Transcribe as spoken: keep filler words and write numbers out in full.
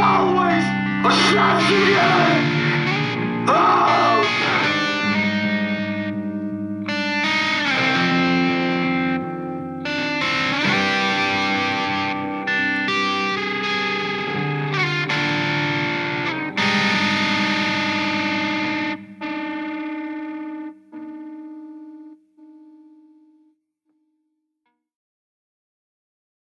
always a tragedy. Oh.